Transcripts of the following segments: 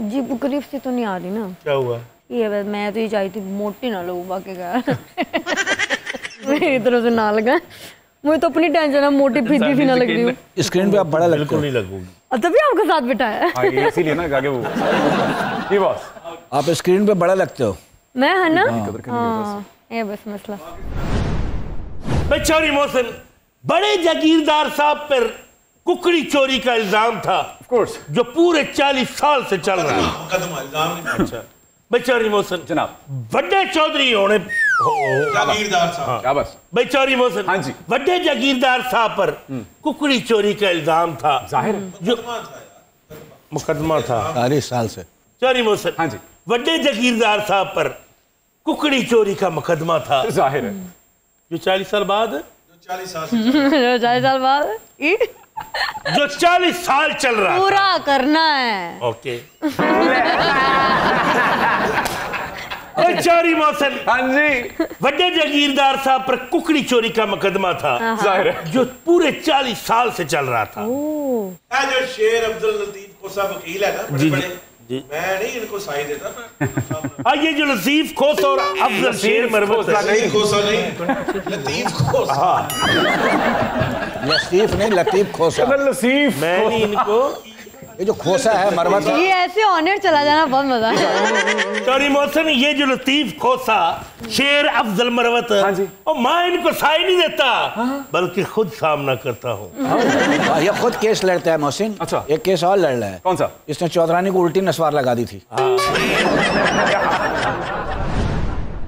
जी गरीब से तो नहीं आ रही ना। क्या हुआ? ये मैं तो ये चाहती मोटी ना लगू, बाकी मेरी तरफ से ना लगा, मुझे तो अपनी टेंशन है, मोटी फीती भी ना लग रही हूँ। स्क्रीन पे आप बड़ा लगते हो। नहीं लगूंगी, तभी आपका साथ बिठाया है, इसीलिए ना आगे वो जी बॉस। आप स्क्रीन पे बड़ा लगते हो। मैं है ना, हाँ ये बस मसला। बेचारी मोहसिन, बड़े जागीरदार साहब पर कुकड़ी चोरी का इल्जाम था, ऑफ कोर्स, जो पूरे 40 साल से चल रहा है। अच्छा बेचारी मोहसिन जनाब, बड़े चौधरी होने जागीरदार साहब, बेचारी मोहसिन, हाँ जी, बड़े जागीरदार साहब पर कुकड़ी चोरी का इल्जाम था, जाहिर जो मुकदमा था 40 साल से। बेचारी मोहसिन, हाँ जी, बड़े जागीरदार साहब पर कुकड़ी चोरी का मुकदमा था, जाहिर है, जो 40 साल बाद जो 40 साल चल रहा है, पूरा करना है। ओके बेचारी मोहसिन, हाँ जी, बड़े जागीरदार साहब पर कुकड़ी चोरी का मुकदमा था, जाहिर है, जो पूरे 40 साल से चल रहा था। जो शेर अब्दुल लतीफ को सब वकील है ना, जी जी, मैं नहीं इनको साई देता, मैं ये जो लतीफ खोस और अफजल शेर मरवत नहीं, खोसा नहीं, लतीफ खोस, लतीफ नहीं, लतीफ खोसा, लतीफ, मैं नहीं इनको, ये जो खोसा है मरवत, ये ऐसे ऑनर चला जाना बहुत मजा है। सॉरी मोहसिन, ये जो लतीफ खोसा शेर अफजल मरवत, और मैं इनको साई नहीं देता, बल्कि खुद सामना करता हूँ। ये खुद केस लड़ता है मोहसिन। अच्छा, एक केस और लड़ रहा है। कौन सा? इसने चौधरानी को उल्टी नसवार लगा दी थी।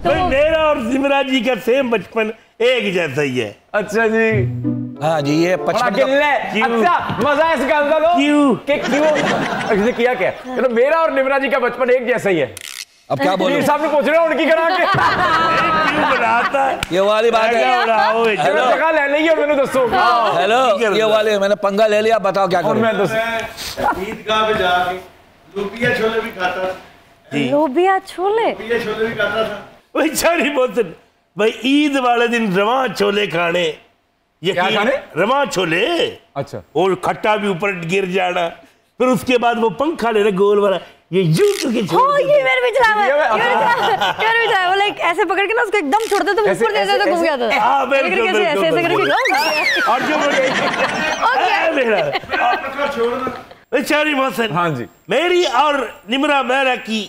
मेरा और जिमरा जी का सेम बचपन एक जैसा ही है। अच्छा जी, हाँ जी, ये 55 अच्छा मजा है इस गल का लो कि क्यों किया क्या। चलो, मेरा और निमरा जी का बचपन एक जैसा ही है। अब क्या बोलूं, साहब ने पूछ रहे हो उनकी करा के क्यों बनाता है ये वाली बात है। हेलो, जगह ले ली है, मैंने दसो, हेलो ये वाले मैंने पंगा ले लिया, बताओ क्या करूं मैं। ईदगाह पे जाके लोबिया छोले भी खाता था। लोबिया छोले, लोबिया छोले भी खाता था। बेचारी मोहसिन भाई, ईद वाले दिन रवा छोले खाने, ये रवा छोले, अच्छा, और खट्टा भी ऊपर गिर जाना, फिर उसके बाद वो पंखा लेना गोल वाला, ये मेरे भी चलावा है, वो लाइक ऐसे पकड़ के ना उसको एकदम छोड़ देते, तो ऊपर देते, तो घूम जाता है। हां बिल्कुल, ऐसे ऐसे करके, और जो मेरा छोड़ना। बेचारी मोहसिन, हां जी, मेरी और निमरा मेहरा की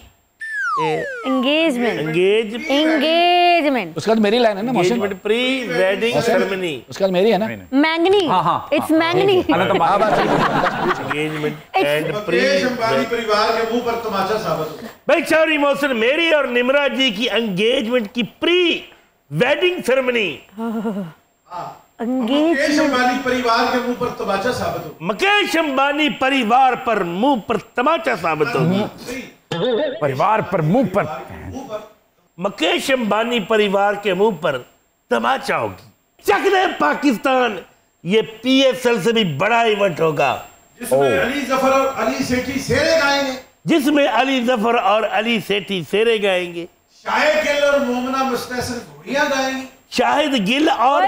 एंगेजमेंट, उसके बाद मेरी लाइन है ना मोहसिन, प्री वेडिंग सेरेमनी, उसके बाद मेरी है ना मैंगनी, इट्स मैंगनी, एंगेजमेंट एंड प्री परिवार के मुंह पर तमाचा साबित। बेचारी मोहसिन, मेरी और निमरा जी की एंगेजमेंट की pre wedding ceremony, Mukesh Ambani परिवार के मुंह पर तमाचा साबित हो, मुकेश अंबानी परिवार पर मुंह पर तमाचा साबित हो, परिवार पर मुंह पर, मुकेश अंबानी परिवार के मुंह पर तमाचा होगी। चकने पाकिस्तान, ये पीएसएल से भी बड़ा इवेंट होगा, जिसमें अली जफर और अली सेठी शेरे गाएंगे, शाहिद गिल और मोमना मुस्तहसन घोड़ियां गाएंगे, शाहिद गिल और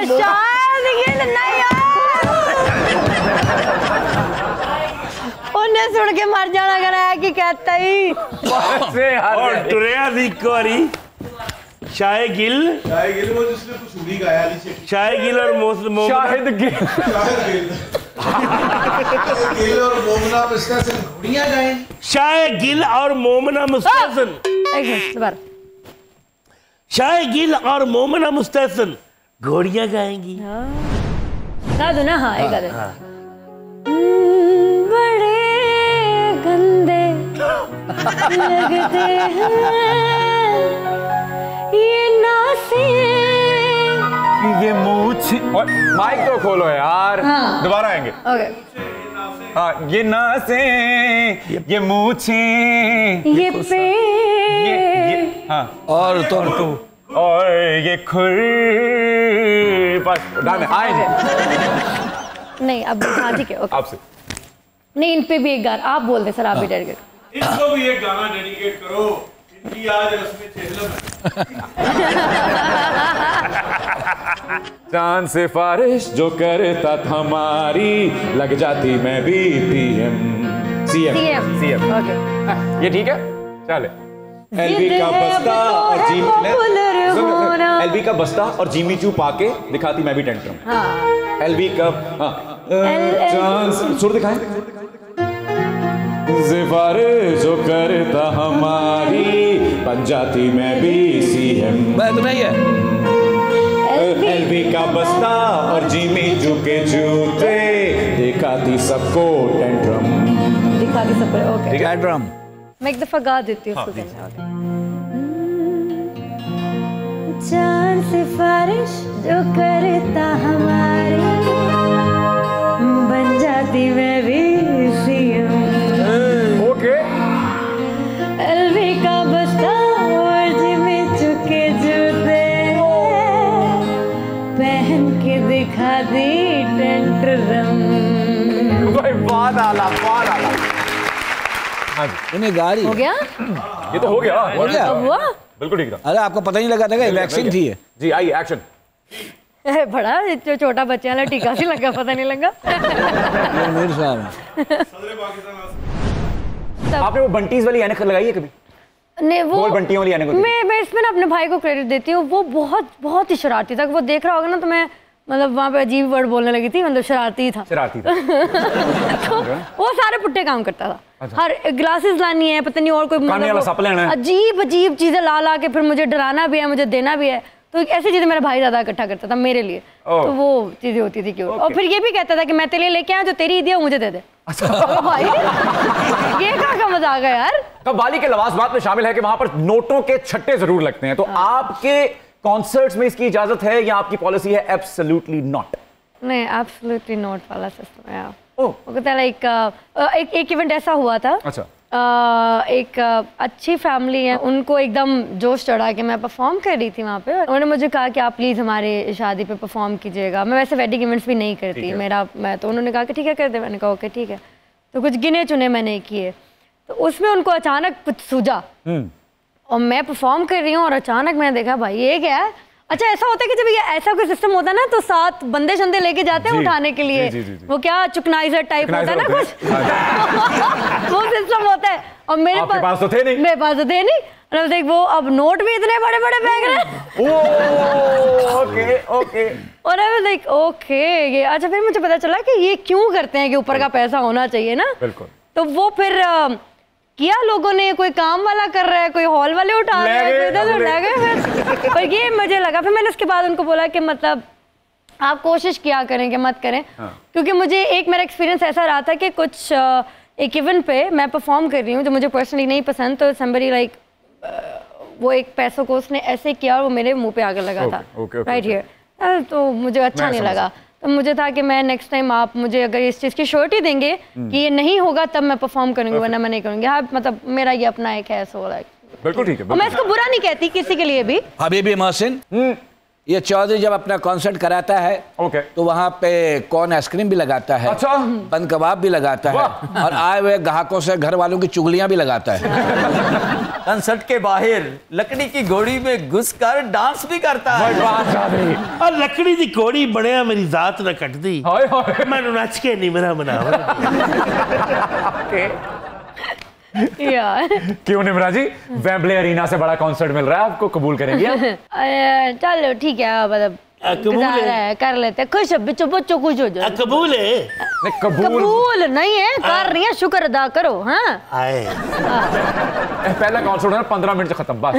उन्हें सुन के मर जाना, कराया कि कहता ही और टुरिया दिकोरी, शाहिद गिल वो जिसने कुछ उड़ी गाया, शाहिद गिल और मोमना, मुस्तहसन घोड़ियां गाएंगे, शाहिद गिल और मोमना मुस्तहसन, एक मिनट दोबारा, शाहिद गिल और मोमना मुस्तहसन घोड़ियां गाएंगी। गा दो ना, हाँ गा दो। बड़े गंदे लगते हैं ये नासें, ये मूछ, और माइक तो खोलो यार, दोबारा आएंगे। हाँ, ये नासें, ये मूछें, ये पेट, हाँ, और तो और ये खुर, बस डाल नहीं, अब हाँ ठीक है, आपसे नहीं, इन पे भी एक गाना आप बोल दे सर, आप भी डेडिकेट, इनको भी एक गाना डेडिकेट करो, इनकी आज रस्में चेहलम है। चांद से फारिश जो करता था हमारी, लग जाती मैं भी पीएम, सीएम। ये ठीक है, चले। एलबी का बस्ता और जीमी चू पाके दिखाती मैं भी टेंट्रम। एलबी का सुर दिखाएं। सिफारिश जो करता हमारी बन जाती मैं भी सीएम। मैं तो नहीं है। एलबी का बस्ता और जीमी जू के जूते दिखाती सबको टेंट्रम। दिखाती सबको, ओके। टेंट्रम। मैं एक दफा गा देती हूँ उसको। चांद सिफारिश जो करता हमारे बन जाती मैं भी सीएम। ओके। एलबी का बस्ता और जीमी जू के जूते पहन के दिखा दी टेंट्रम। भाई बहुत आला, बहुत आला। हाँ जी, गाड़ी हो गया, ये तो हो गया। हुआ बिल्कुल ठीक था। अरे आपको पता नहीं लगा था क्या इलेक्शन थी? जी आइए एक्शन। बड़ा जो छोटा बच्चे वाला टीका सी लगा, पता नहीं लगा। मीर साहब आपने वो बंटीज वाली ऐनक लगाई है कभी? ने वो बंटियों वाली आने को मैं इसमें ना अपने भाई को क्रेडिट देती हूँ। वो बहुत बहुत ही शरारती था। वो देख रहा होगा ना तो मैं मतलब वहाँ पे अजीब वर्ड बोलने लगी थी, मतलब शरारती था। तो वो सारे पुट्टे काम करता था। अच्छा। हर ग्लासेस लानी है, पता नहीं और कोई मतलब अजीब अजीब चीजें ला के फिर मुझे डराना भी है, मुझे देना भी है। तो ऐसी चीजें मेरा भाई ज्यादा इकट्ठा करता था मेरे लिए, तो वो चीजें होती थी। क्यों? और फिर ये भी कहता था कि मैं तेरे लिए लेके आया, जो तेरी ईदी है मुझे दे दे। अच्छा। भाई ये का मजा आ गया यार। कव्वाली के लवास बात में शामिल है कि वहां पर नोटों के छट्टे जरूर लगते हैं, तो आपके कॉन्सर्ट्स में इसकी इजाजत है या आपकी पॉलिसी है एब्सोल्युटली नॉट? नहीं, एब्सोल्युटली नॉट वाला सिस्टम है। वो कहता लाइक एक इवेंट ऐसा हुआ था। अच्छा। एक अच्छी फैमिली है, उनको एकदम जोश चढ़ा के मैं परफॉर्म कर रही थी वहाँ पे। उन्होंने मुझे कहा कि आप प्लीज़ हमारे शादी पे परफॉर्म कीजिएगा। मैं वैसे वेडिंग इवेंट्स भी नहीं करती, मैं तो उन्होंने कहा कि ठीक है कर दे। मैंने कहा ओके ठीक है। तो कुछ गिने चुने मैंने किए, तो उसमें उनको अचानक कुछ सूझा और मैं परफॉर्म कर रही हूँ और अचानक मैंने देखा भाई ये क्या है। अच्छा, ऐसा होता है कि जब ये ऐसा कोई सिस्टम होता है ना तो साथ बंदे शंदे लेके जाते हैं उठाने के लिए। जी, जी, जी। वो क्या चुकनाइजर टाइप होता है ना कुछ। वो सिस्टम होता है और मेरे पास तो थे नहीं। वो अब नोट भी इतने बड़े बड़े फेंक रहे। ओके। और अब लाइक ओके ये अच्छा। फिर मुझे पता चला कि ये क्यों करते हैं कि ऊपर का पैसा होना चाहिए ना। बिल्कुल। तो वो फिर किया लोगों ने, कोई काम वाला कर रहा है, कोई हॉल वाले उठा रहे हैं, इधर-उधर। पर ये मुझे लगा, फिर मैंने इसके बाद उनको बोला कि मतलब आप कोशिश किया करें कि मत करें। हाँ। क्योंकि मुझे एक मेरा एक्सपीरियंस ऐसा रहा था कि कुछ एक इवेंट पे मैं परफॉर्म कर रही हूँ जो मुझे पर्सनली नहीं पसंद, तो समबडी लाइक वो एक पैसों को उसने ऐसे किया और वो मेरे मुँह पे आगे लगा था राइट हियर। तो मुझे अच्छा नहीं लगा। तो मुझे था कि मैं नेक्स्ट टाइम आप मुझे अगर इस चीज़ की श्योरिटी देंगे कि ये नहीं होगा तब मैं परफॉर्म करूंगी, वरना मैं नहीं करूंगी। हाँ, मतलब मेरा ये अपना एक है, सो लाइक बिल्कुल ठीक है। और मैं इसको बुरा नहीं कहती किसी के लिए भी। अभी भी मोहसिन ये चौधरी जब अपना कॉन्सर्ट कराता है तो वहाँ पे कौन आइसक्रीम भी लगाता है, अच्छा बन कबाब भी लगाता है और आए हुए ग्राहकों से घर वालों की चुगलियाँ भी लगाता है। कंसर्ट के बाहर लकड़ी की घोड़ी में घुसकर डांस भी करता है। और लकड़ी की घोड़ी बने मेरी जात न कट दी, मैं नच के निमरा मनावा। क्यों निमरा जी, वेम्बले अरीना से बड़ा कॉन्सर्ट मिल रहा है आपको, कबूल करेंगे? चलो ठीक है, मतलब कर लेते। खुश बच्चों, बच्चों खुश हो जाओ। कबूल है? कबूल नहीं है, कर रही है, शुक्र अदा करो। हाँ पहला कॉन्सर्ट है 15 मिनट से खत्म बस।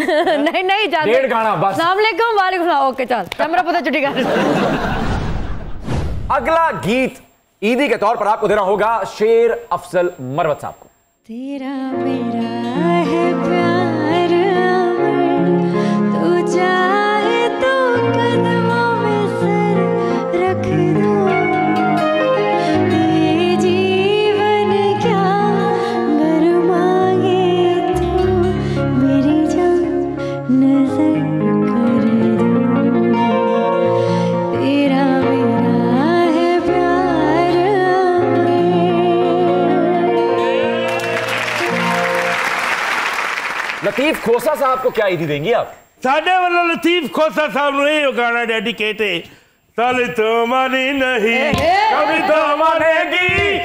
नहीं डेढ़ गाना बस। अस्सलाम वालेकुम, ओके चल कैमरा पता चुटी कर। अगला गीत ईदी के तौर पर आपको देना होगा शेर अफजल मरवत साहब को। तेरा मेरा है प्यार तू चाहे तो कदमों में सर रख दो। लतीफ खोसा साहब को क्या ईदी देंगी आप? साढ़े वाला लतीफ खोसा साहब ने ये गाना डेडिकेट है। साले तो माने नहीं, कभी तो मानेगी।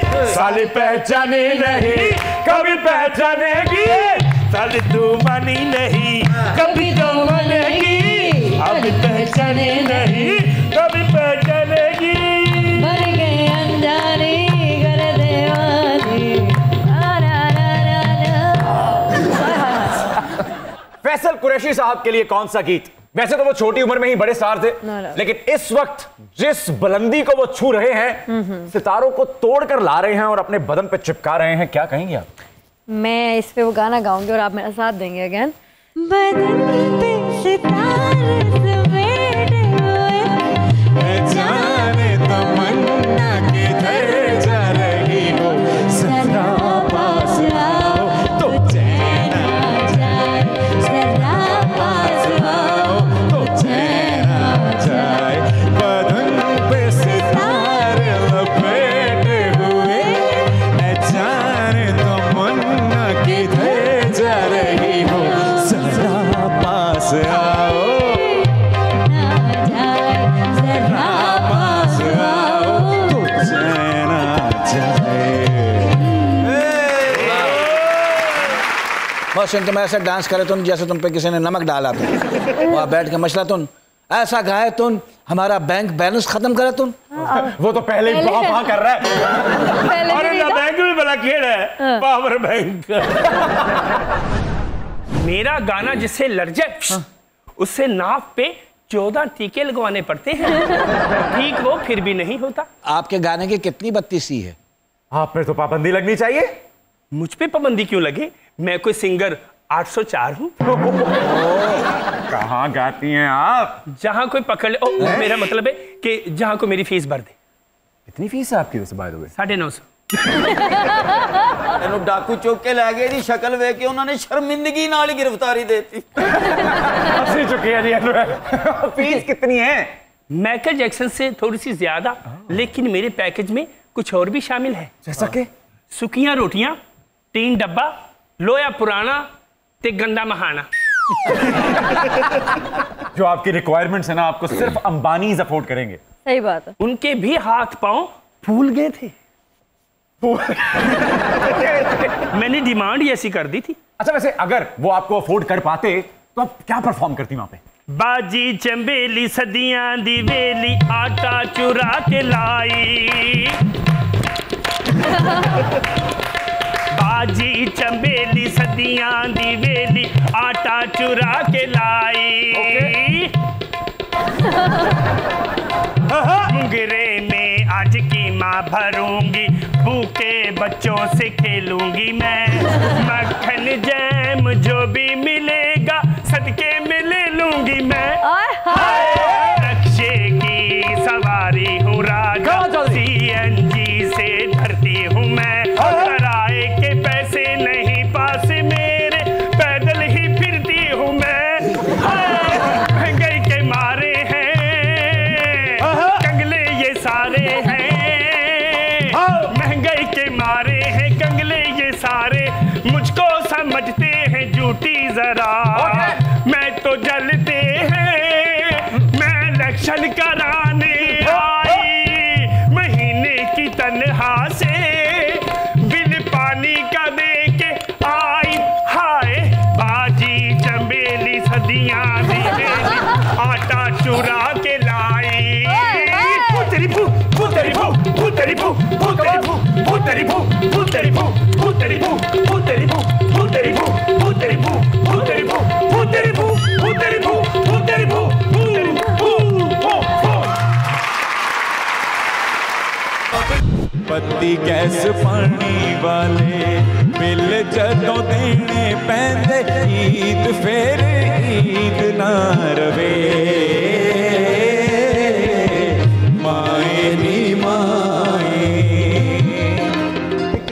लाल पहचाने नहीं कभी पहचानेगी, साल दो मानी नहीं कभी दो मानेगी, अब पहचाने नहीं कभी पहचानेगी। भर गए अंधारे घर दीवाने। फैसल कुरैशी साहब के लिए कौन सा गीत? वैसे तो वो छोटी उम्र में ही बड़े स्टार थे, लेकिन इस वक्त जिस बुलंदी को वो छू रहे हैं, सितारों को तोड़कर ला रहे हैं और अपने बदन पे चिपका रहे हैं, क्या कहेंगे आप? मैं इस पे वो गाना गाऊंगी और आप मेरा साथ देंगे अगेन। बदन पे सितारे सवेरे हुए, मैं जाने तमन्ना किधर जा रही हो, सदा पास आओ तो चैन आ जाए, सदा पास आओ तो चैन आ जाए, बदन पे सितारे लपेटे हुए, मैं जाने तमन्ना किधर जा रही हो, सदा पास आओ ना जाए, सदा पास आओ तो चैन आ जाए। मोहसिन, तुम ऐसे डांस करे तुम जैसे तुम पे किसी ने नमक डाला। तुम वहाँ बैठ के मसला तुम ऐसा गाए तुम हमारा बैंक बैलेंस खत्म करे तुम। वो तो पहले ही वहाँ कर रहा है, और इनका बैंक भी बड़ा खेल है, पावर बैंक। मेरा गाना जिससे लर्जे उससे नाफ पे 14 टीके लगवाने पड़ते हैं, ठीक वो फिर भी नहीं होता। आपके गाने की कितनी बत्तीसी है? आप पे तो पाबंदी लगनी चाहिए। मुझ पे पाबंदी क्यों लगे? मैं कोई सिंगर 804 हूँ। कहाँ गाती हैं आप? जहाँ कोई पकड़ ले। मेरा मतलब है कि जहाँ को मेरी फीस भर दे। इतनी फीस है आपकी वैसे? By the way 950। तेन डाकू चुक के लै गए जी, शक्ल वेख के उन्होंने शर्मिंदगी नाल ही गिरफ्तारी देती। हंसी चुकी है जी। फीस कितनी है? माइकल जैक्सन से थोड़ी सी ज्यादा, लेकिन मेरे पैकेज में कुछ और भी शामिल है, जैसा कि सुखियाँ रोटियाँ, 3 डब्बा लोया पुराना ते गंदा महाना। जो आपकी रिक्वायरमेंट्स है ना, आपको सिर्फ अंबानी सपोर्ट करेंगे। सही बात है। उनके भी हाथ पांव फूल गए थे। मैंने डिमांड ऐसी कर दी थी। अच्छा, वैसे अगर वो आपको अफोर्ड कर पाते तो आप क्या परफॉर्म करती वहां पे? बाजी चंबेली सदियां दी वेली, आटा चुरा के लाई। बाजी चंबेली सदियां दी वेली, आटा चुरा के लाई। मुंगरे में आज की माँ भरूंगी, भूखे बच्चों से खेलूंगी मैं, मक्खन जैम जो भी मिलेगा सदके में ले लूंगी मैं। नक्शे की सवारी हूँ राजा, CNG से धरती हूँ मैं, किराए के पैसे नहीं पास मेरे, पैदल ही फिरती हूँ मैं। महंगाई के मारे हैं कंगले ये सारे हैं, महंगाई के मारे हैं कंगले ये सारे, मुझको समझते हैं झूठी जरा, मैं तो जलते हैं। मैं इलेक्शन कराने आई, महीने की तनहा से का दे के आई। हाय बाजी चंबेली सदियां दी वेली, आटा चुरा के लाई। पुतरी भू पुतरी भू पुतरी भू पुतरी भू पुतरी भू पुतरी भू पुतरी भू पुतरी भू पुतरी भू पुतरी भू पुतरी भू पुतरी भू पुतरी भू पुतरी भू पुतरी भू। पत्ती गैस पानी वाले बिल जदों देने पैंदे, ईद फेर ईद ना रवे, माए नी माए।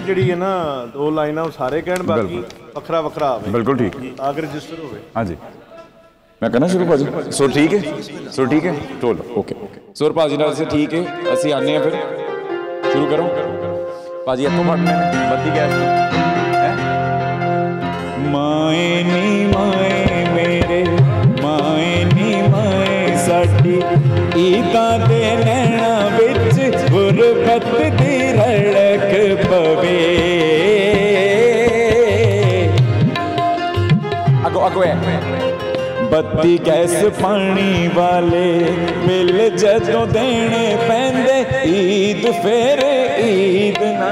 जी ना 2 लाइन सारे कहन, बाकी वखरा वखरा आवे। बिल्कुल ठीक, आगे रजिस्टर होवे। हाँ जी, मैं कहना शुरू भाजी। सो ठीक है टोल ओके सो भाजी नाल से ठीक है, असं आने हैं फिर शुरू करो भाजी। आपको बत्ती गैस माए मेरे माए नी माए साडी, ईदा दे नैना बिच गुरबत दी रड़क पवे, बत्ती गैस पानी वाले बिल जदों देने पैंदे ईद फिर ईद ना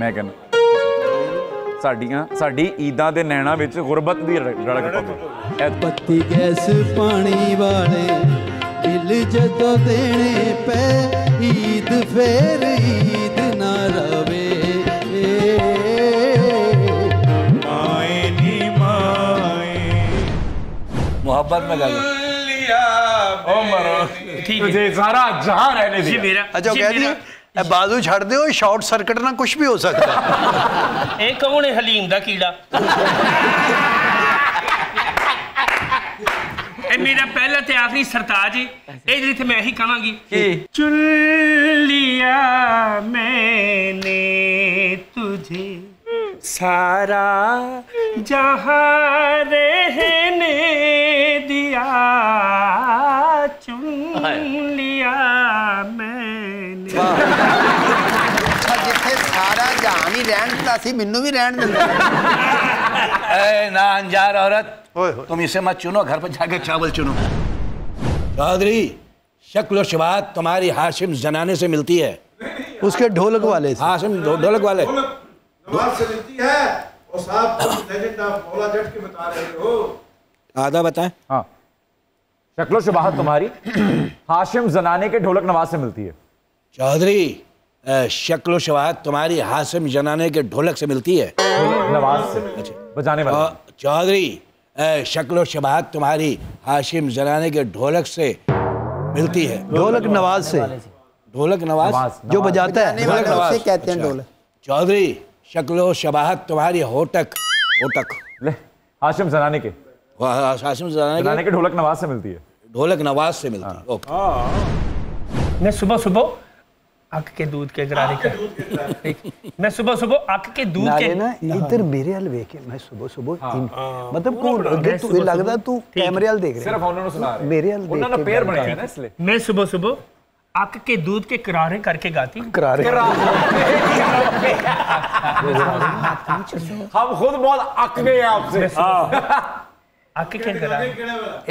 मैं कहना साड़ियां साड़ी ईदा दे नैना विच गुरबत दी रड़क पवे बत्ती गैस पानी वाले बिल जदों देने पै ईद फिर ईद ना रवे माए नी माए मोहब्बत में गल बाजू छड़ दो शॉर्ट सर्किट ना कुछ भी हो सकता है। एक कौन है हलीम दा कीड़ा मेरा पहला ते आखिरी सरताज है मैं ही कहांगी चुन लिया मैंने तुझे सारा जहां रहने दिया चुन लिया मैंने जिथे सारा जहां ही रहन दिता सी मैनू भी रहन दिता ऐ ना अंजार औरत तुम इसे मत चुनो घर पर जाके चावल चुनो। चौधरी शक्ल और शबात तुम्हारी हाशिम जनाने से मिलती है उसके ढोलक वाले हाशिम ढोलक वाले से मिलती है और साहब लेजेंड ऑफ मौला जट के बता रहे हो आधा बताएं। हाँ शक्लो शबाहत तुम्हारी हाशिम जनाने के ढोलक नवाज से मिलती है। चौधरी शक्लो शबाहत तुम्हारी हाशिम जनाने के ढोलक से मिलती है नवाज से अच्छा बजाने वाला चौधरी शक्लो शबाहत तुम्हारी हाशिम जनाने के ढोलक से मिलती है ढोलक नवाज से ढोलक नवाज जो बजाता है ढोलक नवाज से कहते हैं ढोलक। चौधरी शक्लो शबाहत तुम्हारी होटक होटक ले हाशिम जनाने के हाशिम जनाने के ढोलक नवाज से मिलती है ढोलक नवाज से मिलती है। ओके मैं सुबह सुबह आँख के दूध के गरारे का मैं सुबह सुबह आँख के दूध के ना इधर मेरे हाल देख मैं सुबह सुबह मतलब को लगता तू कैमरे हाल देख रहा सिर्फ उन्होंने सुना मेरे हाल उन्होंने पैर बनाया ना इसलिए मैं सुबह सुबह आँख के दूध के करारे करके गाती करारे हम खुद बहुत अक गए आपसे आके क्या करारे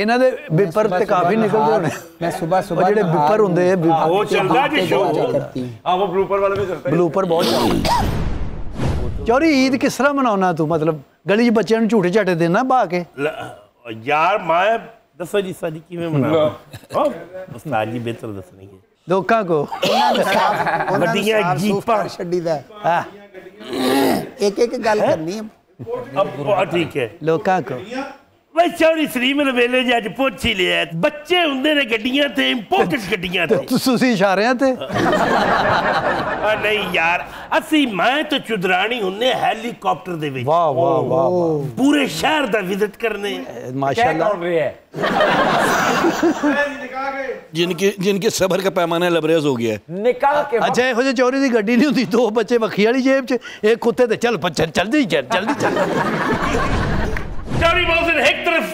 इन्हां दे विपर ते काफी निकलदे होने मैं सुबह सुबह जेडे विपर हुंदे वो चलदा जी शो हां वो ब्लूपर वाले भी चलता है ब्लूपर बहुत। चोरी ईद किस तरह मनाउना तू मतलब गली बच्चों नूं झूठे झाटे देना बा के यार मैं दसो जी सादी की में मना हां उस्ताद जी बेहतर दसने के लोकां को गड्डियां जीपां छड्डी दा एक एक गल करनी अब ठीक है लोकां को भाई चौरी सलीम अलबेले जी अज पहुंच ही लिया बच्चे होंगे ने गड्डियां ते इंपोर्टेड गड्डियां ते तुसी इशारियां ते नहीं यार असि मैं तो चुदरानी होंगे हेलीकॉप्टर दे विच वाह वाह वाह पूरे शहर दा विजिट करने माशाल्लाह जिनके सबर का पैमाना लबरेज हो गया है निकाह के अच्छा इहो जे चोरी दी गड्डी नहीं होंदी दो बच्चे बखी वाली जेब च एक कुत्ते ते चल बच्चा जल्दी चल जल्दी चल। चौधरी मोहसिन एक तरफ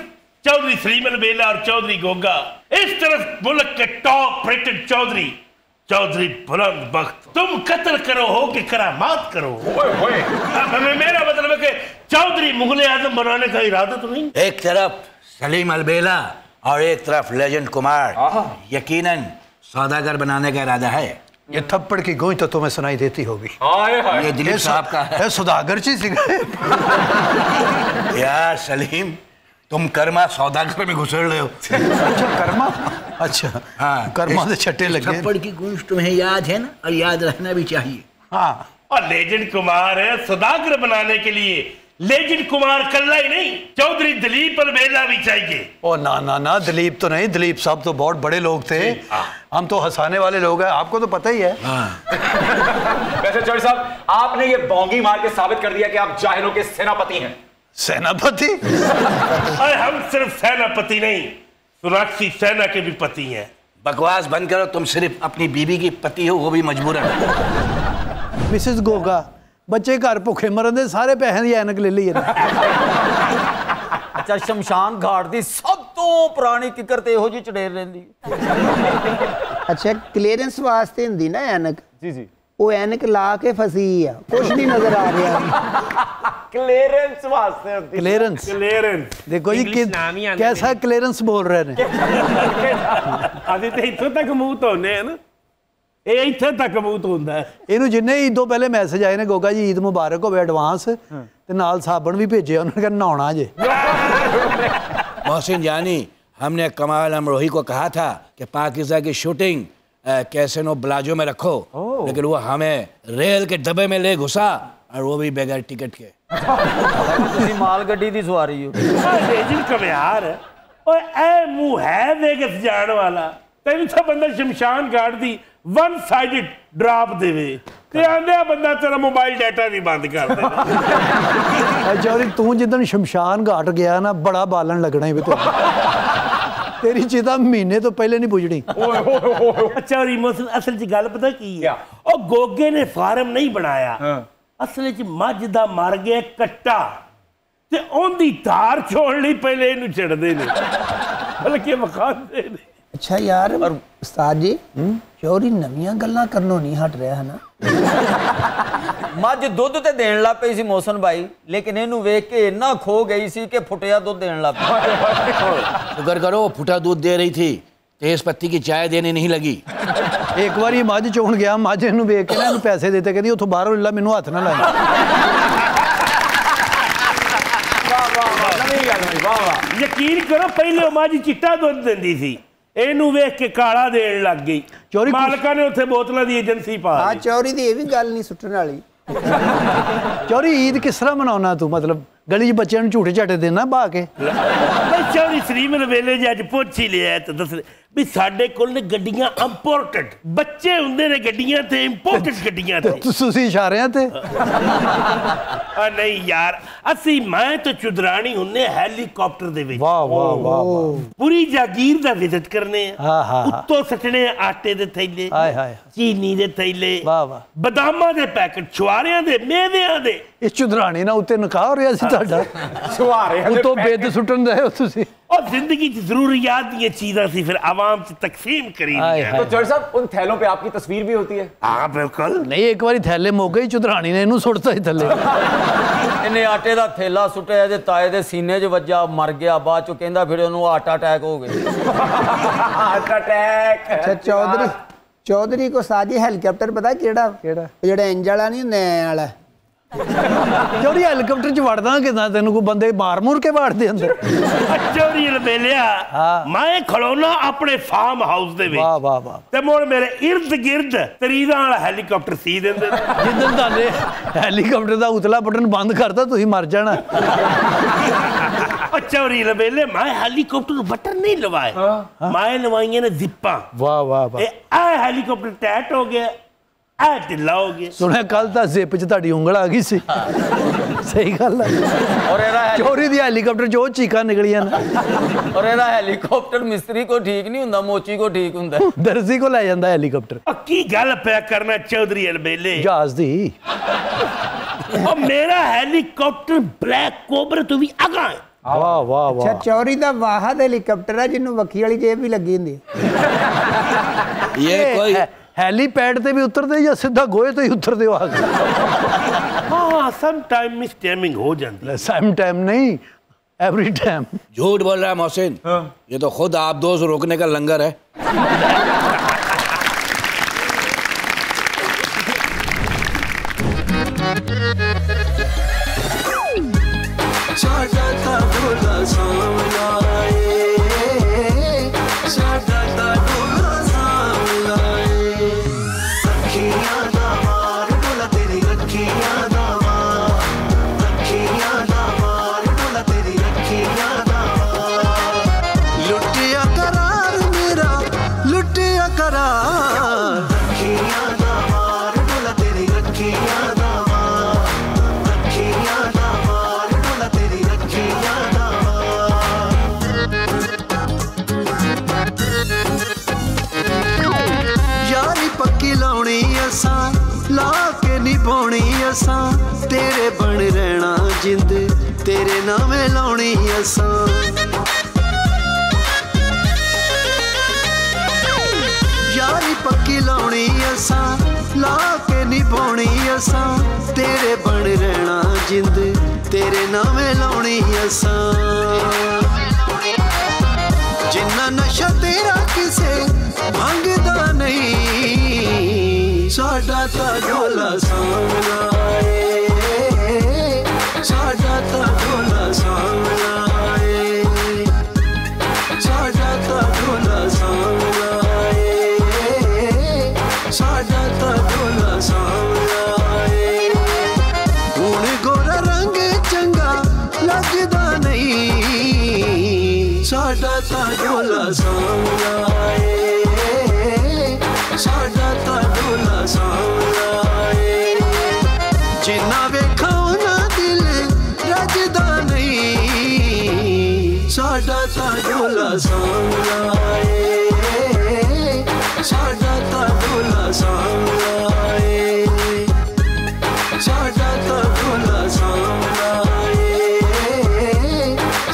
चौधरी सलीम अलबेला और चौधरी गोगा इस तरफ मुल्क के टॉप रेटेड चौधरी चौधरी बुलंद बख्त तुम कत्ल करो हो कि करामात करो ओए मेरा मतलब है कि चौधरी मुगल आजम बनाने का इरादा तो नहीं। एक तरफ सलीम अलबेला और एक तरफ लेजेंड कुमार यकीनन सौदागर बनाने का इरादा है। ये थप्पड़ की गूंज तो तुम्हें सुनाई देती होगी ये दिलीप साहब का है सौदागर जी यार सलीम तुम कर्मा सौदागर में घुसड़ रहे हो अच्छा कर्मा अच्छा हाँ कर्मा से छट्टे लगे थप्पड़ की गूंज तुम्हें याद है ना और याद रहना भी चाहिए। हाँ और लेजेंड कुमार है सौदागर बनाने के लिए लेजेंड कुमार कल्ला ही नहीं चौधरी दिलीप अलबेला भी चाहिए। ओ ना ना ना दिलीप तो नहीं दिलीप साहब तो बहुत बड़े लोग थे हम तो हंसाने वाले लोग हैं आपको तो पता ही है। वैसे चौधरी साहब आपने ये बोंगी मार के साबित कर दिया कि आप जाहिलों के सेनापति हैं। सेनापति अरे हम सिर्फ सेनापति नहीं सुराक्षी सेना के भी पति हैं। बकवास बंद करो तुम सिर्फ अपनी बीवी की पति हो वो भी मजबूरन। मिसेस गोगा बच्चे घर भुखे मरन दे सारे पैसे दी ऐनक ले ली अच्छा शमशान घाट दी सब तो पुरानी किकर ते इहो जी चढ़ेर रहिंदी अच्छा क्लीयरेंस वास्ते हुंदी ना ऐनक जी जी वो ऐनक ला के फसी है कुछ नहीं नजर आ रहा क्लीयरेंस वास्ते क्लीयरेंस क्लीयरेंस देखो जी कैसा क्लीयरेंस बोल रहे ने अभी तो इत्थों तक मूत होने है ना ये इत्थे तक मूत होंदा है इनु जिन्ने ईद तो पहले मैसेज आए ने गोगा जी ईद मुबारक होवे एडवांस ते नाल साबण भी भेजे उन्होंने कहा नहाना जे मोहसिन जानी हमने कमाल अमरोही को कहा था कि पाकिस्तान की शूटिंग कैसेनो ब्लाजो में रखो लेकिन वो हमें रेल के डब्बे में ले घुसा और वो भी बगैर टिकट के माल गड्डी दी सवारी हो और ए मुंह है देख जान वाला तेन सा बंदा शमशान घाट दी वन साइडेड ड्रॉप देवे ते आंदे बंदा तेरा मोबाइल डाटा भी बंद कर दे चौधरी तू जिदन शमशान घाट गया ना बड़ा बालन लगना ही भी तेरी चिता महीने तो पहले नहीं बुझनी अच्छा और इमोशन असल जी गल पता की है और गोगे ने फार्म नहीं बनाया असल जी मज दा मर गया कट्टा ते ओंदी धार छोड़नी पहले इनु छड़दे ने बल्कि मखांदे ने अच्छा यार और उस्ताद जी चोरी नवियां गल्लां करनो नहीं हट रहा है ना मज दूध ते देण ला पई सी मोहसिन भाई लेकिन इनु वेख के इतना खो गई सी कि फुटिया दूध देण ला शुक्र करो फुटा दूध दे रही थी तेज पत्ती की चाय देने नहीं लगी एक बार ये मज चोन गया मज इन वेख के ना इन पैसे देते कहती उतो बाहरों इला मैनू हाथ ना ला यकीन करो पहले मज चिट्टा दूध देंदी सी इनू वेख के काला देन लग गई चोरी मालका ने उसे बोतलों की एजेंसी पा हाँ चोरी की यह भी गल नहीं सुटने वाली चोरी ईद किस तरह मनाना तू मतलब गली बच्चे झूठे झाटे देना बहा के चौधरी सलीम अलबेले जी अज पुछ ही लिया तो दस भी साडे कोल ने गड्डियां इंपोर्टेड बच्चे हुंदे ने गड्डियां ते इंपोर्टेड गड्डियां ते तुसी इशारेयां ते आ नहीं यार असि मैं तो चुदरानी हुंने हेलीकॉप्टर दे विच वाह वाह वाह पूरी जागीर दा विजिट करने उत्तों सटने आटे दे थैले हाय हाय चीनी दे थैले वाह वाह बदामां दे पैकेट छुआरेयां दे मेवेयां दे इस चुदरानी ना उत्ते नकाह हो रिया सी साडा छुआरेयां उत्तों बेद सुटन दे हो तुसी और जिंदगी की जरूरियात ये चीज़ें सी फिर आवाम से तकसीम करी तो चौधरी साहब उन थैलों पे आपकी तस्वीर भी होती है हाँ बिल्कुल नहीं एक बार थैले मोगे ही चुदरानी ने इनू सुटता ही थैले इन्हें आटे का थैला सुटिया दे ताए दे सीने च वज्जा मर गया बाद चो कहंदा फिर उन्होंने हार्ट अटैक हो गया चौधरी चौधरी को साजी हेलीकॉप्टर पता केड़ा जेड़ा इंज वाला नहीं नैन वाला चोरी हेलीकॉप्टर च वड़दा किदां तैनूं कोई बंदे मार मूर के वाड़ दे अंदर चोरी लबेलिया मैं खड़ोना अपने फार्म हाउस दे विच वाह वाह वाह ते मोड़ मेरे इर्द गिर्द तरीदा वाला हेलीकॉप्टर सी देंदे जिदन ताले हेलीकॉप्टर दा उतला बटन बंद करता तुसीं मर जाना चोरी लबेले मैं हेलीकॉप्टर बटन नहीं लवाए मैं लवाइयां ने जिप्पां वाह वाह वाह ए हेलीकॉप्टर टैट हो गया सुने कल तो जिप च उंगल आ गई सी सही गल चोरी दी हेलीकॉप्टर जो चीका निकलियां और एदा हेलीकॉप्टर मिस्त्री को ठीक नहीं हुंदा मोची को ठीक हुंदा दर्जी को ले जांदा हेलीकॉप्टर की गल पे करना चौधरी अलबेले जहाज दी और मेरा हेलीकॉप्टर ब्लैक कोबरा तो भी आगा है वाह वाह वाह अच्छा चोरी दा वाहद हेलीकॉप्टर है जिन्नू वखी वाली जेब भी लगी हुंदी ये कोई हेलीपैड से भी उतरते या सीधा गोए तो ही उतरते हो हाँ सम टाइम में स्टैमिंग हो जाती है सम टाइम नहीं एवरी टाइम झूठ बोल रहा है मोहसिन हाँ। ये तो खुद आप दोस्त रोकने का लंगर है तेरे बन रहना जिंद तेरे नामे लाउनी असा यारी पक्की लाउनी असा ला के निभाउनी असा तेरे बन रहना जिंद तेरे नामे लाउनी असां जिन्ना नशा तेरा किसे मंगदा नहीं साडा ता ढोला सामना है साडा ता ढोला सामना है साडा ता ढोला सामना है साडा ता ढोला सामना साडा ता ढोला सामना है साडा ता ढोला सामना है जिन्ना वेखा उन्ना दिल रजदा नहीं साडा ता ढोला सामना है साडा ता ढोला सामना है साडा ता ढोला सामना है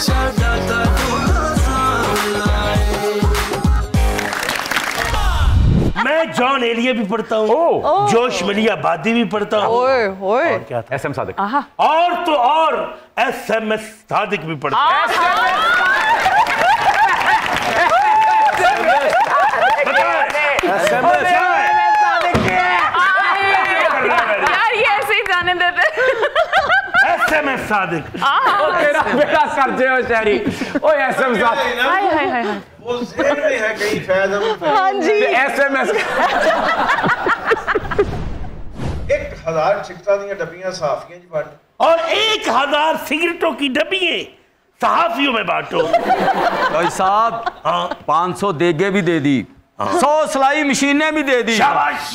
साडा ता जॉन एलिया भी पढ़ता हूँ, जोश मलिक आबादी भी पढ़ता हूँ और क्या था एसएम सादिक और तो और एसएमएस सादिक भी पढ़ता हूँ। यार ये ऐसे ही जाने देते एसएमएस सादिक तेरा बेटा सरजे हो शहरी ओ एसएम सादिक वो जेल में है कहीं फैज़ हम हाँ जी एसएमएस 1000 चिकटा दी डब्बियां सहाफियों में बांट और 1000 सिगरेटों की डब्बियां सहाफियों में बांटो भाई साहब। हाँ 500 देगे भी दे दी, 100 सिलाई मशीनें भी दे दी,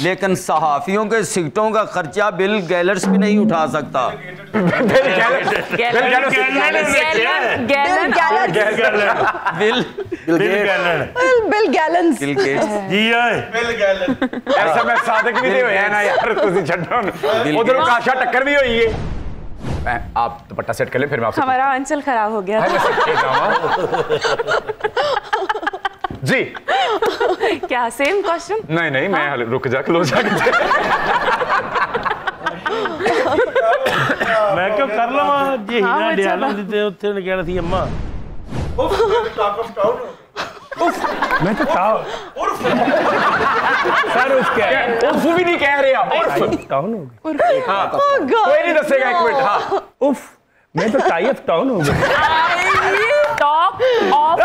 लेकिन सहाफियों के सिगरेटों का खर्चा बिल गैलर्स भी नहीं उठा सकता। आप दुपट्टा सेट कर लें फिर हमारा आंचल खराब हो गया जी। क्या सेम क्वेश्चन? नहीं नहीं मैं रुक जा क्लोज मैं क्यों कर लो ये हीना डाल देते उथे ने कहना थी अम्मा उफ टॉक ऑफ टाउन उफ मैं तो टाउन उर्फ सर उफ क्या उफ भी नहीं कह रहे आप टाउन हो गए। हां कोई नहीं दसेगा एक मिनट। हां उफ मैं तो टाइप टाउन हो गया टॉक ऑफ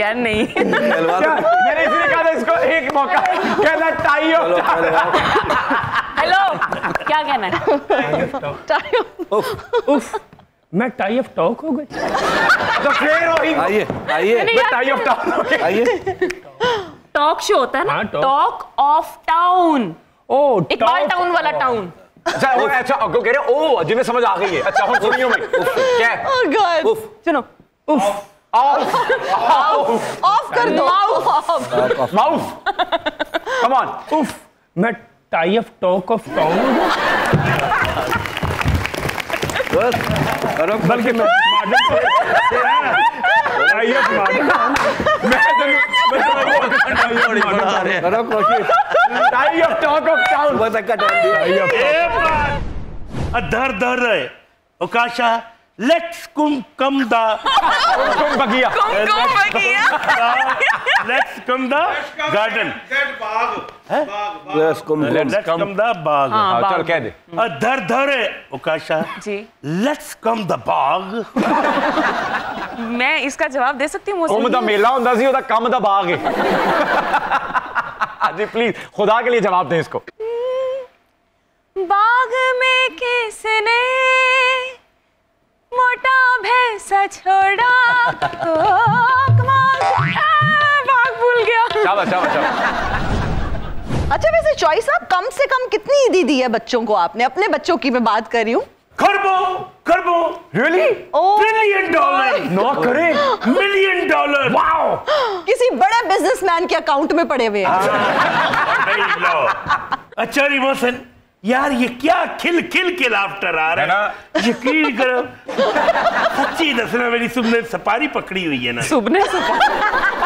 यार नहीं मैंने इसलिए कहा था इसको एक मौका कहना टाइयो। हेलो क्या कहना है? टाइयो उफ मैं टाई ऑफ टॉक हो गई तो फिर वही आइए आइए मैं टाई ऑफ टॉक हो गई आइए। टॉक शो होता है ना टॉक ऑफ टाउन ओ इकबाल टाउन वाला टाउन अच्छा वो अच्छा अगो कह रहे ओ जिन्हें समझ आ गई है। अच्छा हम सुनियो मैं क्या ओह गॉड उफ सुनो उफ ऑफ ऑफ ऑफ कर दो माउथ माउथ कम ऑन उफ मैं tie of talk of town बस करो बल्कि मैं टाई ऑफ माउथ करो कोशिश tie of talk of town बहुत अच्छा टाइम दर दर है उकाशा Let's come da Kum Let's come da garden that bagh Let's come da bagh ha chal keh de dhar dhar hai Ukasha ji Let's come da bagh मैं इसका जवाब दे सकती हूँ। कुम दा मेला होंदा सी ओदा कम दा बाग है जी। प्लीज खुदा के लिए जवाब दें इसको। बाग में किसने मोटा भैंसा छोड़ा भाग भूल गया। शाबाश शाबाश शाबाश। अच्छा वैसे चॉय साहब कम से कम कितनी ईदी दी है बच्चों को आपने? अपने बच्चों की मैं बात कर रही हूँ। खरबों really $1 million नौ करे $1 million वाओ किसी बड़े बिजनेसमैन के अकाउंट में पड़े हुए हैं। अच्छा मोहसिन यार ये क्या खिल खिल के लाफ्टर आ रहा है यकीन करो सच्ची दसना मेरी सुबह सपारी पकड़ी हुई है ना सुबह सपारी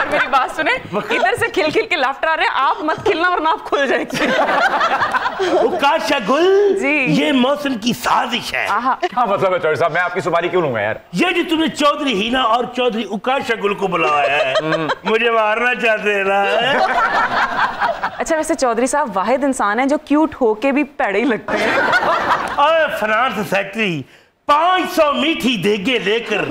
और मेरी बात सुने, इधर से खिल खिल के लाफ्टर आ रहे हैं, आप मत खिलना वरना आप खुल जाएंगे। उकाशा गुल जी, ये मौसम की साजिश है। हाँ मतलब है चौधरी साहब, मैं आपकी सुपारी क्यों लूंगा यार? ये जो तुमने चौधरी हीना और चौधरी उकाशा गुल को बुलाया है, मुझे मारना चाहते है ना। अच्छा वैसे चौधरी साहब वाहिद इंसान है जो क्यूट होके भी पैड़े ही लगते हैं। और फ्रांस फैक्ट्री 500 मीठी देगे लेकर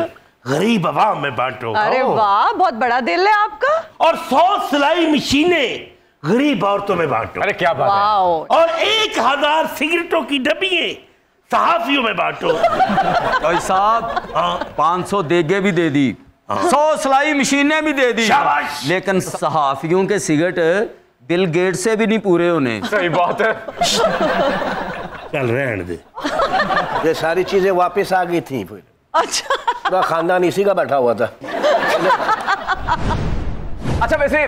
गरीब आवाम में बांटो। अरे वाह, बहुत बड़ा दिल है आपका। और 100 सिलाई मशीनें गरीब औरतों में बांटो। अरे क्या बात है। और 1000 सिगरेटों की डब्बियां सहाफियों में बांटो। भाई साहब 500 देगे भी दे दी, 100 सिलाई मशीनें भी दे दी, लेकिन सहाफियों के सिगरेट बिल गेट से भी नहीं पूरे होने। सही बात है। चल रहने दे, ये सारी चीजें वापस आ गई थी फिर। अच्छा पूरा खानदान इसी का बैठा हुआ था। अच्छा वैसे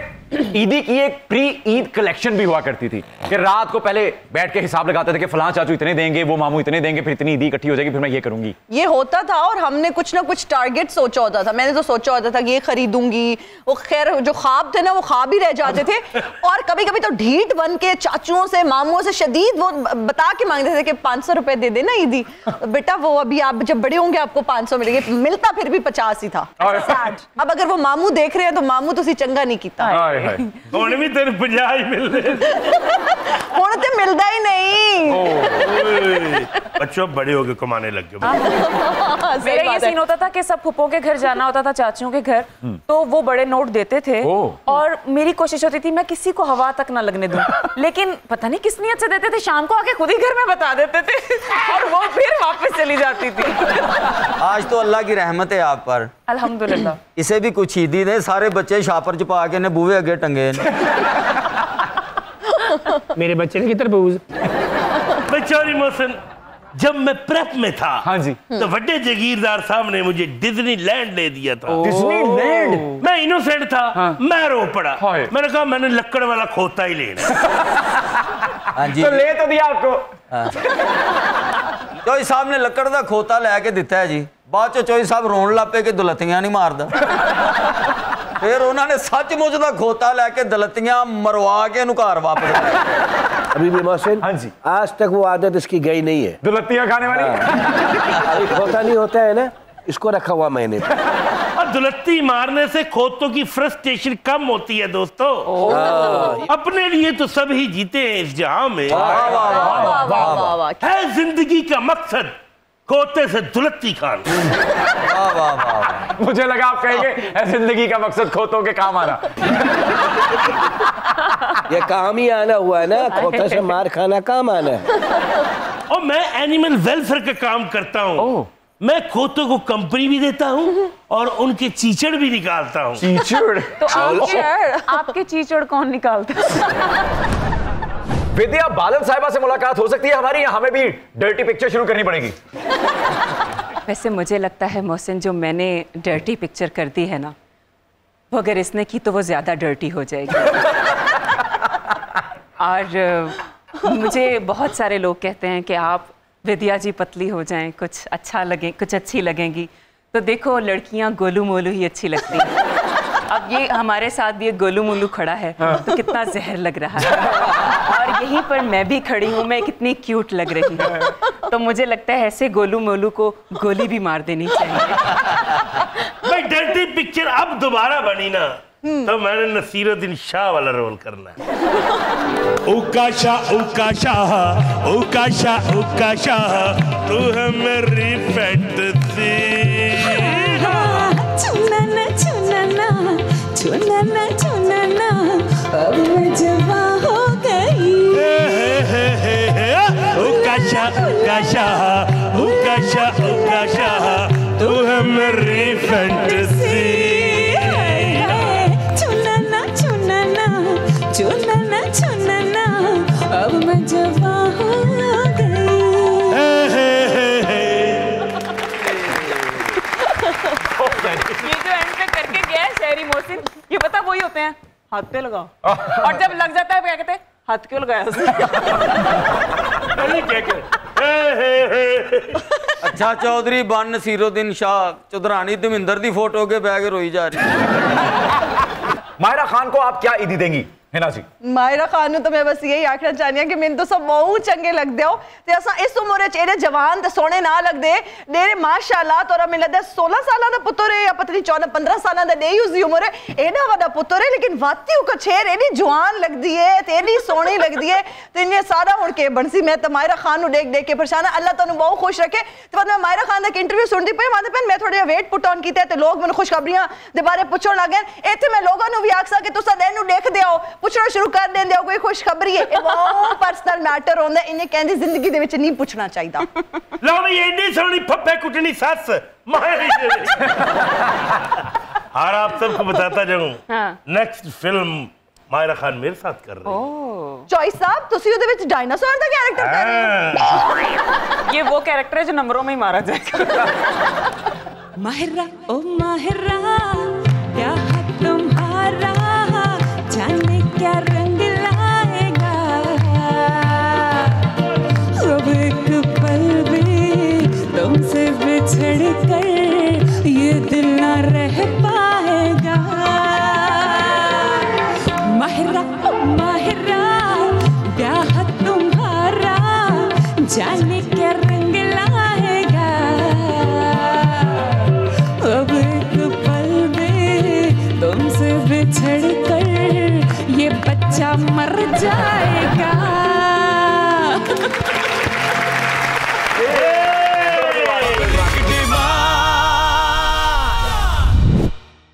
ईदी की एक प्री ईद कलेक्शन भी हुआ करती थी कि रात को पहले बैठ के हिसाब लगाते थे कि फलां चाचू इतने देंगे, वो मामू इतने देंगे, फिर इतनी ईदी इकट्ठी हो जाएगी, फिर मैं ये करूंगी, ये होता था। और हमने कुछ ना कुछ टारगेट सोचा होता था। मैंने तो सोचा होता था कि ये खरीदूंगी, वो खैर जो ख्वाब थे ना वो ख्वाब ही रह जाते थे। और कभी कभी तो ढीठ बन के चाचुओं से मामुओं से शदीद वो बता के मांगते थे कि 500 रुपए दे देना ईदी बेटा, वो अभी आप जब बड़े होंगे आपको 500 मिलेंगे। मिलता फिर भी 50 ही था। अब अगर वो मामू देख रहे हैं तो मामू तो चंगा नहीं किया। भी तेरे 50 ही मिल रहे हूं, तो मिलता ही नहीं। बच्चों बड़े होके कमाने लग गए। मेरा ये सीन होता था कि सब फुप्पों के घर जाना होता था, चाचियों के घर, तो वो बड़े नोट देते थे और मेरी कोशिश होती थी मैं किसी को हवा तक ना लगने दूं, लेकिन पता नहीं किस नीयत से देते थे, शाम को आके खुद ही घर में बता देते थे और वो फिर वापस चली जाती थी। आज तो अल्लाह की रहमत है आप पर, अल्हम्दुलिल्लाह। इसे भी कुछ ईदी दे, सारे बच्चे शापर छुपा के ने बूवे आगे टंगे। मेरे बच्चे ने किधर बूज। बेचारी मोहसिन, जब मैं प्रेप में था, हाँ जी, तो बड़े जगीरदार साहब ने मुझे डिज्नीलैंड ले दिया था। डिज्नीलैंड? मैं इनोसेंट था, हाँ। मैं रो पड़ा। हाँ। मैंने कहा मैंने लक्कड़ वाला खोता ही लेना। हाँ जी। तो ले तो दिया आपको। हाँ। चौधरी साहब ने लक्कड़ का खोता लैके दिता है जी, बाद चो चौधरी साहब रोन लापे कि दुलतियां नहीं मारदा। फिर उन्होंने सचमुच का खोता लेके दलतियां मरवा के घर वापस। अभी भी मोहसिन, हाँ जी, आज तक वो आदत इसकी गई नहीं है दुलतियां खाने वाली। अभी खोता नहीं होता है ना, इसको रखा हुआ मैंने। और दुलत्ती मारने से खोतों की फ्रस्ट्रेशन कम होती है दोस्तों। अपने लिए तो सब ही जीते हैं इस जहां में, है जिंदगी का मकसद खोते से दुलत्ती खाना। मुझे लगा आप कहेंगे जिंदगी का मकसद खोतों के काम आना। ये काम ही आना हुआ है ना, खोता से मार खाना काम आना है। और मैं एनिमल वेलफेयर का काम करता हूँ, मैं खोतों को कंपनी भी देता हूँ और उनके चीचड़ भी निकालता हूँ। चीचड़? तो आपके चीचड़ कौन निकालता है? विद्या बालन साहिबा से मुलाकात हो सकती है हमारी, या हमें भी डर्टी पिक्चर शुरू करनी पड़ेगी? वैसे मुझे लगता है मोहसिन, जो मैंने डर्टी पिक्चर कर दी है ना, वो अगर इसने की तो वो ज़्यादा डर्टी हो जाएगी। और मुझे बहुत सारे लोग कहते हैं कि आप विद्या जी पतली हो जाएं, कुछ अच्छा लगे, कुछ अच्छी लगेंगी, तो देखो लड़कियां गोलू मोलू ही अच्छी लगती हैं। अब ये हमारे साथ भी एक गोलू मोलू खड़ा है, तो कितना जहर लग रहा है। और यहीं पर मैं भी खड़ी हूँ, मैं कितनी क्यूट लग रही हूँ। तो मुझे लगता है ऐसे गोलू मोलू को गोली भी मार देनी चाहिए। भाई डर्टी पिक्चर अब दोबारा बनी ना, तो मैंने नसीरुद्दीन शाह वाला रोल करना है। उकाशा उकाशा उकाशा उकाशा तू है मेरी फैंटेसी, चुना ना चुना ना चुना ना चुना ना, अब मैं जवा हो गई। उकाशा उकाशा उकाशा उकाशा तू है मेरी फैंटेसी, चुना ना चुना ना चुना ना चुना ना, अब मैं जवा हो गई। ये जो एंड पे करके गया है शहरी मोहसिन, ये पता वही होते हैं, हाथ पे लगाओ, और जब लग जाता है क्या कहते हैं, हाथ क्यों लगाया उसने। अच्छा चौधरी बन नसीरुद्दीन शाह चौधरानी धर्मिंदर दी फोटो के बैग रोई जा रही है। माहिरा खान को आप क्या ईदी देंगी? माहिरा खान तो मैं बस यही आखना चाहिए कि मैंने तो सब बहुत चंगे लगते हो ते असा इस उम्र च एरे जवान ते सोने ना लगदे डेरे माशाल्लाह तोरा मिल दे 16 साल दा पुत्र है या पत्नी 14 15 साल दा दे उस उम्र एडा वडा पुत्र है लेकिन वाती उका छेर एडी जवान लगदी है ते एडी सोनी लगदी है ते इने सारा हुन के बनसी मैं ते माहिरा खान नु देख देख के परेशान अल्लाह तानु बहुत खुश रखे। ते बाद मैं माहिरा खान दा एक इंटरव्यू सुनदी पई माते पेन मैं थोड़े वेट पुट ऑन कीते ते लोग मन खुशखबरियां दे बारे पूछण लगे एथे मैं लोगां नु भी आखसा कि तुसा एनु देख देओ पूछना शुरू कर देंदे हो कोई खुशखबरी है ए बहुत पर्सनल मैटर होंदा इने कहंदी जिंदगी दे विच नहीं पूछना चाहिदा। लो भई एडी सोनी फप्पे कुटनी सस मारी और आप सबको बताता जाऊं हां नेक्स्ट फिल्म माहिरा खान मेरे साथ कर रही है। चॉइस साहब तुसी ओदे विच डायनासोर दा कैरेक्टर कर रहे हो ये वो कैरेक्टर है जो नंबरों में ही मारा जाएगा। माहिरा ओ माहिरा क्या है तुम्हारा जाने क्या रंग लाएगा सब एक पल में तुमसे बिछड़ कर ये दिल ना रह पाएगा। माहिरा माहिरा ब्याह तुम्हारा जाने क्या रंग लाएगा अब एक पल में तुमसे बिछड़ ये बच्चा मर जाएगा।